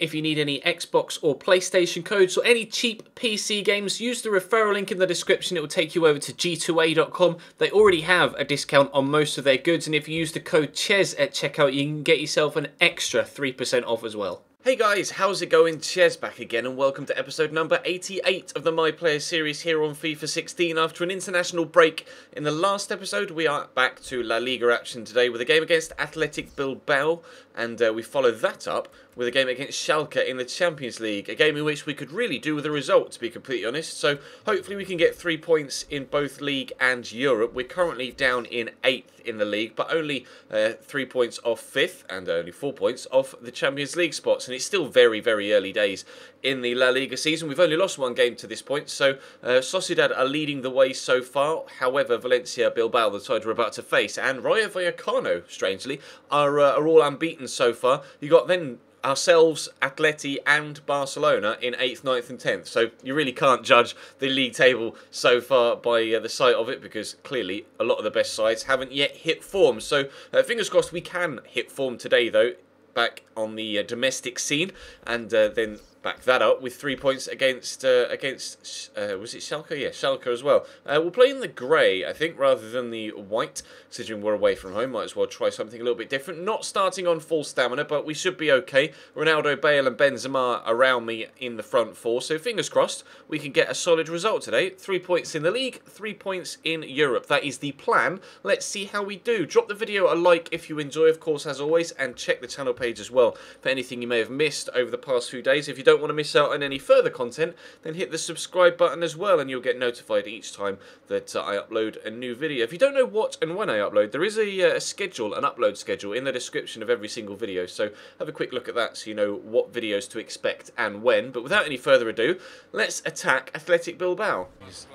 If you need any Xbox or PlayStation codes or any cheap PC games, use the referral link in the description. It will take you over to g2a.com. They already have a discount on most of their goods, and if you use the code CHES at checkout, you can get yourself an extra 3% off as well. Hey guys, how's it going? CHES back again, and welcome to episode number 88 of the My Player series here on FIFA 16. After an international break in the last episode, we are back to La Liga action today with a game against Athletic Bilbao, and we follow that up with a game against Schalke in the Champions League, a game in which we could really do with a result, to be completely honest. So hopefully we can get 3 points in both league and Europe. We're currently down in 8th in the league, but only 3 points off 5th and only 4 points off the Champions League spots. And it's still very, very early days in the La Liga season. We've only lost one game to this point, so Sociedad are leading the way so far. However, Valencia, Bilbao, the side we're about to face, and Rayo Vallecano, strangely, are all unbeaten so far. You got then ourselves, Atleti and Barcelona in 8th, 9th and 10th. So you really can't judge the league table so far by the sight of it, because clearly a lot of the best sides haven't yet hit form. So fingers crossed we can hit form today, though, back on the domestic scene, and then back that up with 3 points against, was it Schalke? Yeah, Schalke as well. We'll play in the grey, I think, rather than the white. Considering we're away from home, might as well try something a little bit different. Not starting on full stamina, but we should be okay. Ronaldo, Bale and Benzema around me in the front four, so fingers crossed we can get a solid result today. 3 points in the league, 3 points in Europe. That is the plan. Let's see how we do. Drop the video a like if you enjoy, of course, as always, and check the channel page as well for anything you may have missed over the past few days. If you don't want to miss out on any further content, then hit the subscribe button as well, and you'll get notified each time that I upload a new video. If you don't know what and when I upload, there is a schedule, an upload schedule in the description of every single video, so have a quick look at that so you know what videos to expect and when. But without any further ado, let's attack Athletic Bilbao.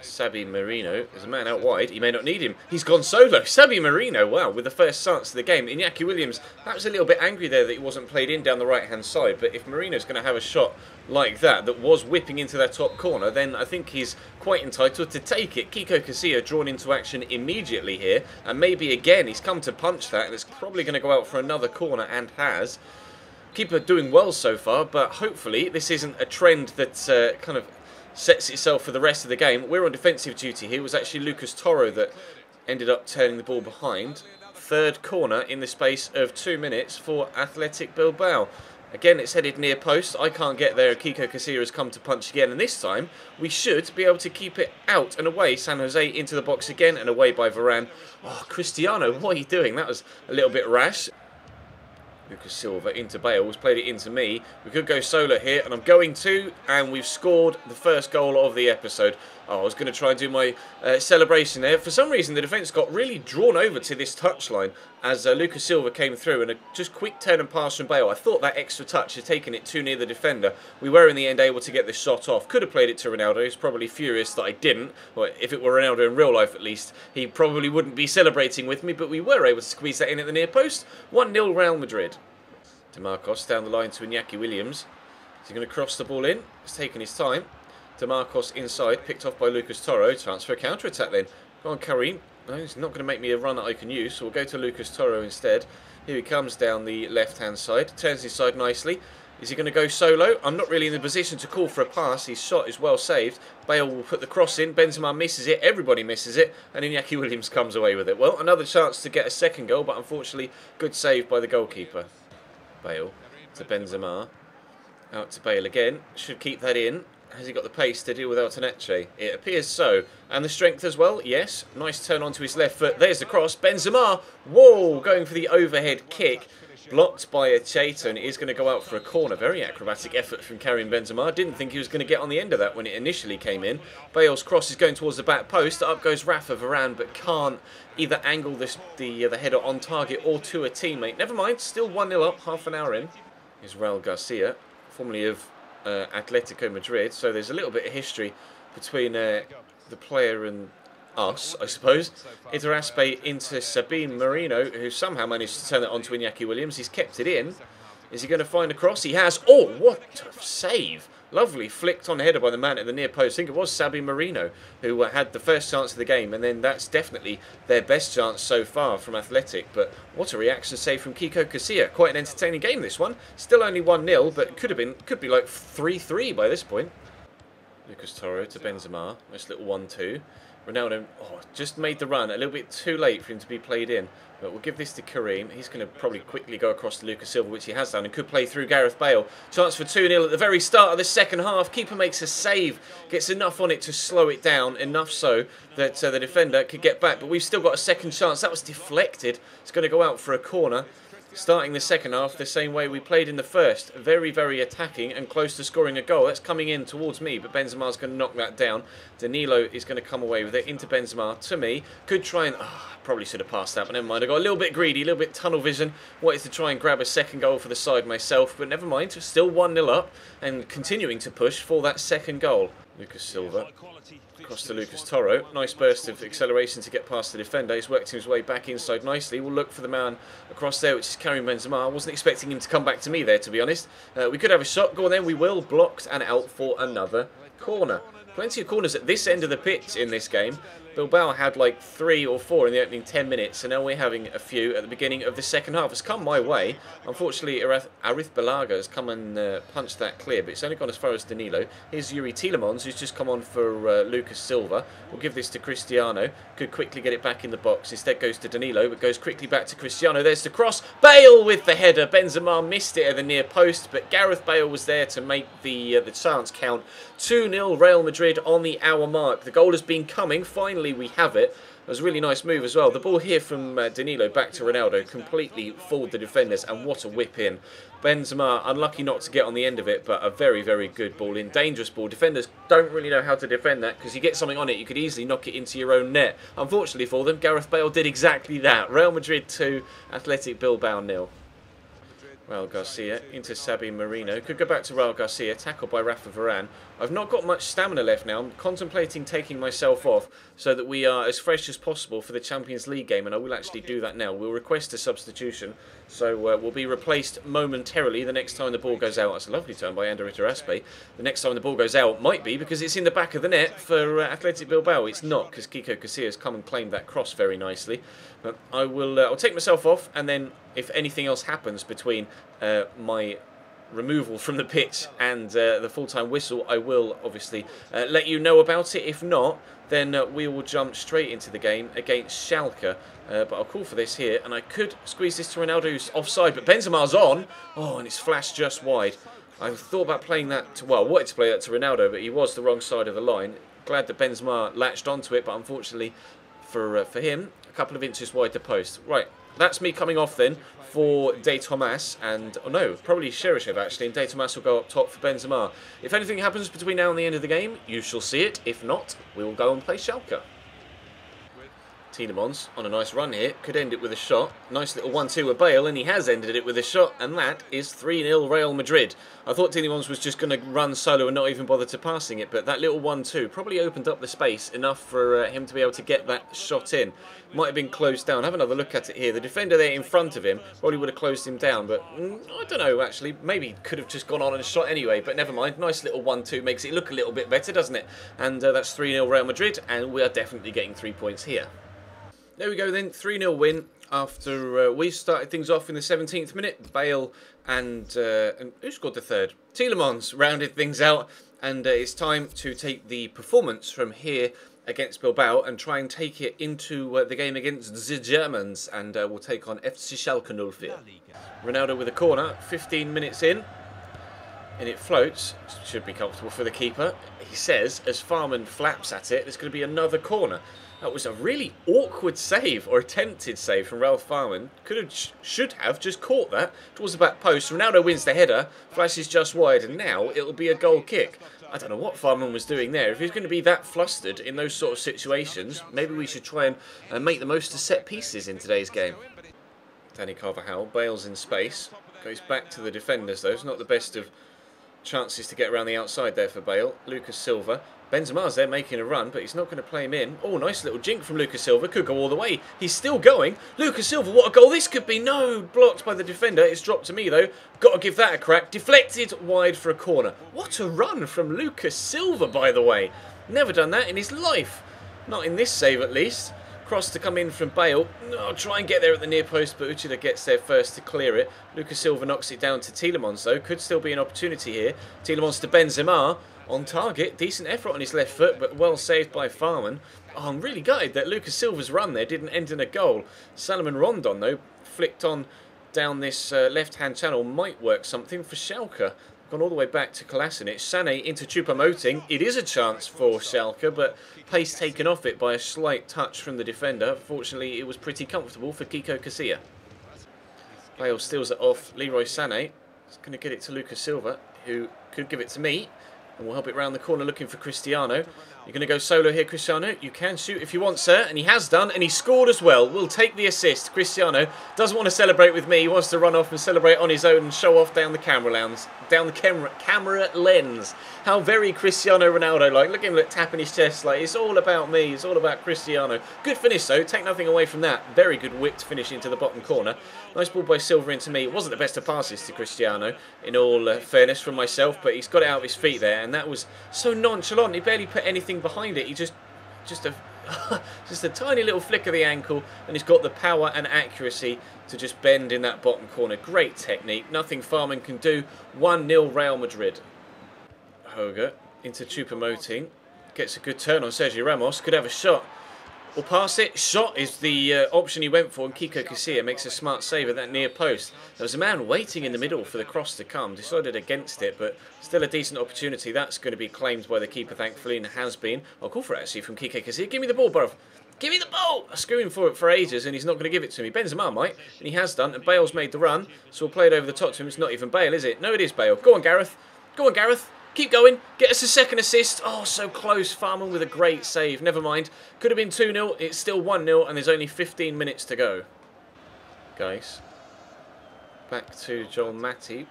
Sabin Merino is a man out wide. He may not need him. He's gone solo. Sabin Merino, wow, with the first chance of the game. Iñaki Williams, perhaps a little bit angry there that he wasn't played in down the right-hand side, but if Marino's going to have a shot like that was whipping into their top corner, then I think he's quite entitled to take it. Kiko Casillas drawn into action immediately here, and maybe again he's come to punch that, and it's probably going to go out for another corner, and has. Keeper doing well so far, but hopefully this isn't a trend that kind of sets itself for the rest of the game. We're on defensive duty here. It was actually Lucas Toro that ended up turning the ball behind. Third corner in the space of 2 minutes for Athletic Bilbao. Again, it's headed near post. I can't get there. Kiko Casillas has come to punch again. And this time, we should be able to keep it out and away. San Jose into the box again and away by Varane. Oh, Cristiano, what are you doing? That was a little bit rash. Lucas Silva into Bale, who's played it into me. We could go solo here, and I'm going to, and we've scored the first goal of the episode. Oh, I was going to try and do my celebration there. For some reason, the defence got really drawn over to this touchline as Lucas Silva came through, and a just quick turn and pass from Bale. I thought that extra touch had taken it too near the defender. We were, in the end, able to get this shot off. Could have played it to Ronaldo. He's probably furious that I didn't. Well, if it were Ronaldo in real life, at least, he probably wouldn't be celebrating with me, but we were able to squeeze that in at the near post. 1-0 Real Madrid. DeMarcos down the line to Iñaki Williams. Is he going to cross the ball in? He's taking his time. DeMarcos inside, picked off by Lucas Toro. Chance for a counter-attack then. Go on, Karim. No, he's not going to make me a run that I can use, so we'll go to Lucas Toro instead. Here he comes down the left-hand side. Turns inside nicely. Is he going to go solo? I'm not really in the position to call for a pass. His shot is well saved. Bale will put the cross in. Benzema misses it. Everybody misses it. And Iñaki Williams comes away with it. Well, another chance to get a second goal, but unfortunately, good save by the goalkeeper. Bale to Benzema. Out to Bale again. Should keep that in. Has he got the pace to deal with El Teneche? It appears so. And the strength as well, yes. Nice turn onto his left foot. There's the cross. Benzema, whoa, going for the overhead kick. Blocked by Acheta, and it is going to go out for a corner. Very acrobatic effort from Karim Benzema. Didn't think he was going to get on the end of that when it initially came in. Bale's cross is going towards the back post. Up goes Rafa Varane, but can't either angle the header on target or to a teammate. Never mind, still 1-0 up, half an hour in. Israel Garcia, formerly of Atletico Madrid, so there's a little bit of history between the player and us, I suppose. Ander Herrera Espy into Sabin Merino, who somehow managed to turn it on to Iñaki Williams. He's kept it in. Is he going to find a cross? He has. Oh, what a save Lovely flicked on header by the man at the near post. I think it was Sabin Merino who had the first chance of the game, and then that's definitely their best chance so far from Athletic. But what a reaction save from Kiko Casillas. Quite an entertaining game, this one. Still only 1-0, but could be like 3-3 by this point. Lucas Toro to Benzema. Nice little 1-2. Ronaldo just made the run. A little bit too late for him to be played in. But we'll give this to Karim. He's going to probably quickly go across to Lucas Silva, which he has done, and could play through Gareth Bale. Chance for 2-0 at the very start of the second half. Keeper makes a save. Gets enough on it to slow it down. Enough so that the defender could get back. But we've still got a second chance. That was deflected. It's going to go out for a corner. Starting the second half the same way we played in the first. Very, very attacking and close to scoring a goal. That's coming in towards me, but Benzema's going to knock that down. Danilo is going to come away with it into Benzema, to me. Could try and... probably should have passed that, but never mind. I got a little bit greedy, a little bit tunnel vision. Wanted to try and grab a second goal for the side myself, but never mind. Still 1-0 up and continuing to push for that second goal. Lucas Silva. Across to Lucas Toro. Nice burst of acceleration to get past the defender. He's worked his way back inside nicely. We'll look for the man across there, which is Karim Benzema. I wasn't expecting him to come back to me there, to be honest. We could have a shot. Go on then. We will. Blocked and out for another corner. Plenty of corners at this end of the pitch in this game. Bilbao had like 3 or 4 in the opening 10 minutes, and now we're having a few at the beginning of the second half. It's come my way. Unfortunately, Arrizabalaga has come and punched that clear, but it's only gone as far as Danilo. Here's Yuri Tielemans, who's just come on for Lucas Silva. We'll give this to Cristiano. Could quickly get it back in the box. Instead goes to Danilo, but goes quickly back to Cristiano. There's the cross. Bale with the header. Benzema missed it at the near post, but Gareth Bale was there to make the chance count. 2-0 Real Madrid on the hour mark. The goal has been coming. Finally, we have it. It was a really nice move as well. The ball here from Danilo back to Ronaldo completely fooled the defenders, and what a whip in. Benzema unlucky not to get on the end of it, but a very, very good ball in. Dangerous ball. Defenders don't really know how to defend that, because you get something on it, you could easily knock it into your own net. Unfortunately for them, Gareth Bale did exactly that. Real Madrid 2, Athletic Bilbao 0. Raul Garcia into Sabin Merino. Could go back to Raul Garcia. Tackled by Rafa Varane. I've not got much stamina left now. I'm contemplating taking myself off so that we are as fresh as possible for the Champions League game, and I will actually do that now. We'll request a substitution, so we'll be replaced momentarily the next time the ball goes out. That's a lovely turn by Ander Herrera Espy. The next time the ball goes out might be because it's in the back of the net for Athletic Bilbao. It's not, because Kiko Casillas come and claimed that cross very nicely. But I will I'll take myself off, and then if anything else happens between my removal from the pitch and the full-time whistle, I will obviously let you know about it. If not, then we will jump straight into the game against Schalke. But I'll call for this here, and I could squeeze this to Ronaldo's offside, but Benzema's on. Oh, and it's flashed just wide. I thought about playing that to, well, I wanted to play that to Ronaldo, but he was the wrong side of the line. Glad that Benzema latched onto it, but unfortunately for him, a couple of inches wide the post. Right. That's me coming off then for De Tomas and, oh no, probably Cheryshev actually, and De Tomas will go up top for Benzema. If anything happens between now and the end of the game, you shall see it. If not, we will go and play Schalke. Tielemans on a nice run here, could end it with a shot. Nice little 1-2 with Bale, and he has ended it with a shot, and that is 3-0 Real Madrid. I thought Tielemans was just going to run solo and not even bother to passing it, but that little 1-2 probably opened up the space enough for him to be able to get that shot in. Might have been closed down. Have another look at it here. The defender there in front of him probably would have closed him down, but I don't know actually. Maybe he could have just gone on and shot anyway, but never mind. Nice little 1-2 makes it look a little bit better, doesn't it? And that's 3-0 Real Madrid, and we are definitely getting 3 points here. There we go then, 3-0 win after we started things off in the 17th minute. Bale and who scored the third? Tielemans rounded things out, and it's time to take the performance from here against Bilbao and try and take it into the game against the Germans, and we'll take on FC Schalke 04. Ronaldo with a corner, 15 minutes in. And it floats, should be comfortable for the keeper. He says, as Fährmann flaps at it, there's going to be another corner. That was a really awkward save, or attempted save, from Ralf Fährmann. Could have, should have just caught that towards the back post. Ronaldo wins the header, flashes just wide, and now it'll be a goal kick. I don't know what Fährmann was doing there. If he's going to be that flustered in those sort of situations, maybe we should try and make the most of set pieces in today's game. Danny Carvajal bails in space, goes back to the defenders though. It's not the best of chances to get around the outside there for Bale. Lucas Silva Benzema's there making a run, but he's not going to play him in. Oh, nice little jink from Lucas Silva. Could go all the way. He's still going. Lucas Silva, what a goal this could be. No, blocked by the defender. It's dropped to me, though. Got to give that a crack. Deflected wide for a corner. What a run from Lucas Silva, by the way. Never done that in his life. Not in this save, at least. Cross to come in from Bale. Oh, try and get there at the near post, but Uchida gets there first to clear it. Lucas Silva knocks it down to Tielemans, though. Could still be an opportunity here. Tielemans to Benzema. On target, decent effort on his left foot, but well saved by Fährmann. Oh, I'm really gutted that Lucas Silva's run there didn't end in a goal. Salomon Rondon, though, flicked on down this left-hand channel, might work something for Schalke. Gone all the way back to Kolasinac. Sané into Choupo-Moting. It is a chance for Schalke, but pace taken off it by a slight touch from the defender. Fortunately, it was pretty comfortable for Kiko Casillas. Bale steals it off Leroy Sané. He's going to get it to Lucas Silva, who could give it to me. And we'll help it round the corner looking for Cristiano. You're going to go solo here, Cristiano. You can shoot if you want, sir. And he has done. And he scored as well. We'll take the assist. Cristiano doesn't want to celebrate with me. He wants to run off and celebrate on his own and show off down the camera lens. How very Cristiano Ronaldo like. Look at him tapping his chest like, it's all about me. It's all about Cristiano. Good finish, though. Take nothing away from that. Very good whipped finish into the bottom corner. Nice ball by Silva into me. It wasn't the best of passes to Cristiano, in all fairness from myself, but he's got it out of his feet there. And that was so nonchalant. He barely put anything behind it. He just a tiny little flick of the ankle, and he's got the power and accuracy to just bend in that bottom corner. Great technique. Nothing Fährmann can do. 1-0 Real Madrid. Hoga into Choupo-Moting. Gets a good turn on Sergio Ramos. Could have a shot. Or pass it. Shot is the option he went for, and Kiko Casillas makes a smart save at that near post. There was a man waiting in the middle for the cross to come. Decided against it, but still a decent opportunity. That's going to be claimed by the keeper, thankfully, and has been. I'll call for it, actually, from Kiko Casillas. Give me the ball, bruv. Give me the ball! I'm screaming for it for ages, and he's not going to give it to me. Benzema might, and he has done, and Bale's made the run, so we'll play it over the top to him. It's not even Bale, is it? No, it is Bale. Go on, Gareth. Go on, Gareth. Keep going. Get us a second assist. Oh, so close. Fährmann with a great save. Never mind. Could have been 2-0. It's still 1-0, and there's only 15 minutes to go. Geis. Back to Joel Matip.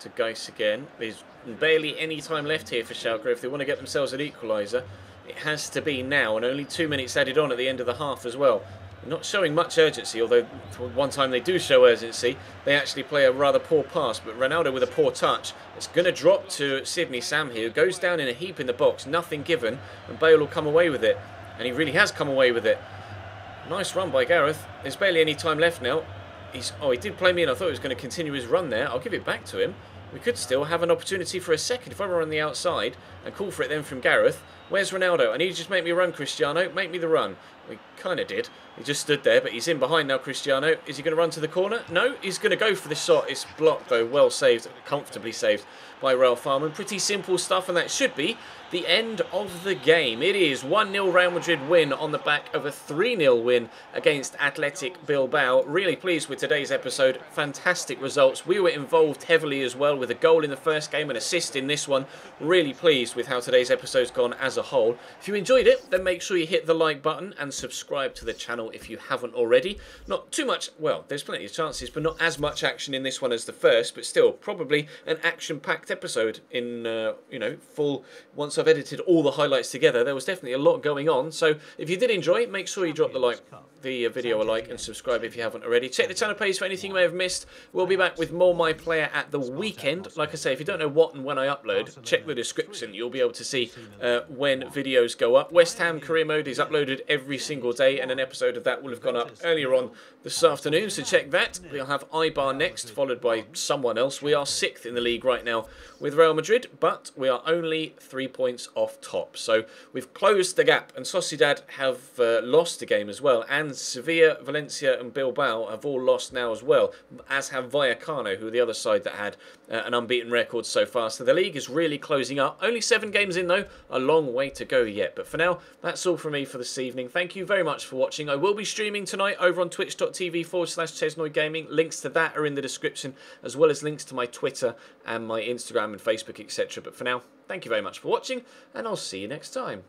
To Geis again. There's barely any time left here for Schalke. If they want to get themselves an equaliser, it has to be now. And only 2 minutes added on at the end of the half as well. Not showing much urgency, although one time they do show urgency. They actually play a rather poor pass, but Ronaldo with a poor touch. It's going to drop to Sidney Samhi, who goes down in a heap in the box, nothing given, and Bale will come away with it. And he really has come away with it. Nice run by Gareth. There's barely any time left now. He did play me in. I thought he was going to continue his run there. I'll give it back to him. We could still have an opportunity for a second if I were on the outside and call for it then from Gareth. Where's Ronaldo? I need you to just make me run, Cristiano. Make me the run. We kind of did. He just stood there, but he's in behind now, Cristiano. Is he going to run to the corner? No, he's going to go for the shot. It's blocked, though. Well saved, comfortably saved by Ralf Fährmann. Pretty simple stuff, and that should be the end of the game. It is 1-0 Real Madrid win on the back of a 3-0 win against Athletic Bilbao. Really pleased with today's episode. Fantastic results. We were involved heavily as well, with a goal in the first game and assist in this one. Really pleased with how today's episode's gone as a whole. If you enjoyed it, then make sure you hit the like button and subscribe to the channel if you haven't already. Not too much, well, there's plenty of chances, but not as much action in this one as the first, but still probably an action-packed episode in, full. Once I've edited all the highlights together, there was definitely a lot going on. So if you did enjoy, make sure you drop the video a like and subscribe if you haven't already. Check the channel page for anything you may have missed. We'll be back with more My Player at the weekend. Like I say, if you don't know what and when I upload, check the description. You'll be able to see when videos go up. West Ham Career Mode is uploaded every single day, and an episode of that will have gone up earlier on this afternoon, so check that. We'll have Ibar next, followed by someone else. We are 6th in the league right now with Real Madrid, but we are only 3 points off top. So we've closed the gap, and Sociedad have lost the game as well, and Sevilla, Valencia and Bilbao have all lost now as well, as have Vallecano, who are the other side that had an unbeaten record so far. So the league is really closing up. Only 7 games in, though. A long way to go yet. But for now, that's all from me for this evening. Thank you very much for watching. I will be streaming tonight over on twitch.tv/ChesnoyGaming. Links to that are in the description, as well as links to my Twitter and my Instagram and Facebook, etc. But for now, thank you very much for watching, and I'll see you next time.